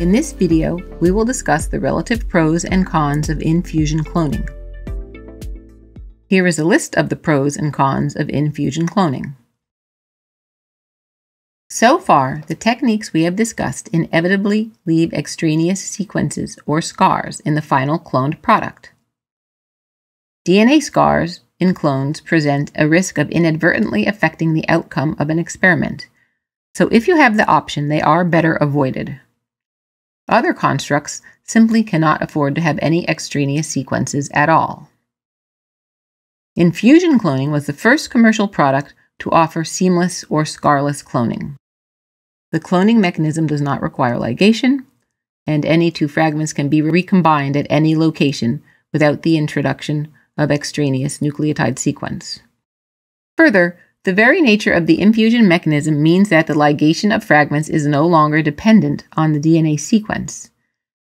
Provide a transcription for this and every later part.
In this video, we will discuss the relative pros and cons of in-fusion cloning. Here is a list of the pros and cons of in-fusion cloning. So far, the techniques we have discussed inevitably leave extraneous sequences or scars in the final cloned product. DNA scars in clones present a risk of inadvertently affecting the outcome of an experiment, so if you have the option, they are better avoided. Other constructs simply cannot afford to have any extraneous sequences at all. In-fusion cloning was the first commercial product to offer seamless or scarless cloning. The cloning mechanism does not require ligation, and any two fragments can be recombined at any location without the introduction of extraneous nucleotide sequence. Further, the very nature of the infusion mechanism means that the ligation of fragments is no longer dependent on the DNA sequence,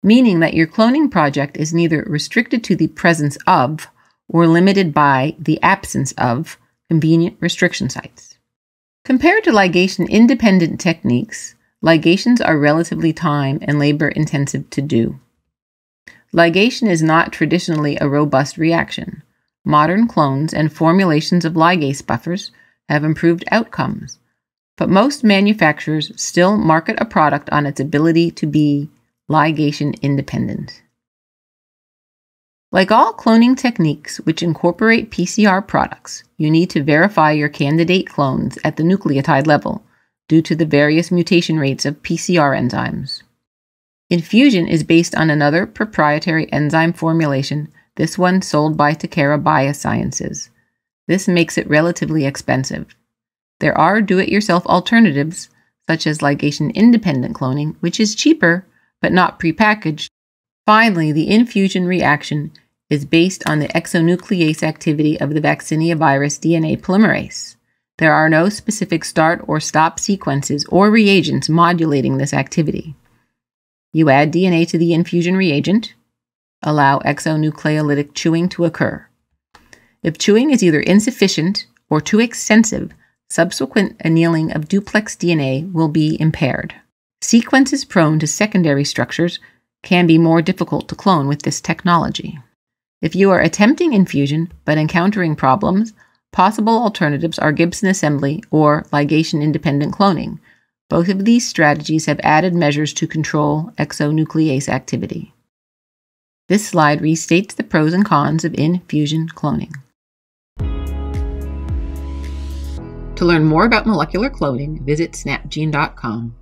meaning that your cloning project is neither restricted to the presence of or limited by the absence of convenient restriction sites. Compared to ligation-independent techniques, ligations are relatively time and labor-intensive to do. Ligation is not traditionally a robust reaction. Modern clones and formulations of ligase buffers have improved outcomes, but most manufacturers still market a product on its ability to be ligation independent. Like all cloning techniques which incorporate PCR products, you need to verify your candidate clones at the nucleotide level due to the various mutation rates of PCR enzymes. In-fusion is based on another proprietary enzyme formulation, this one sold by Takara Bio Sciences. This makes it relatively expensive. There are do-it-yourself alternatives, such as ligation-independent cloning, which is cheaper, but not prepackaged. Finally, the in-fusion reaction is based on the exonuclease activity of the vaccinia virus DNA polymerase. There are no specific start or stop sequences or reagents modulating this activity. You add DNA to the infusion reagent, allow exonucleolytic chewing to occur. If chewing is either insufficient or too extensive, subsequent annealing of duplex DNA will be impaired. Sequences prone to secondary structures can be more difficult to clone with this technology. If you are attempting infusion but encountering problems, possible alternatives are Gibson assembly or ligation-independent cloning. Both of these strategies have added measures to control exonuclease activity. This slide restates the pros and cons of in-fusion cloning. To learn more about molecular cloning, visit snapgene.com.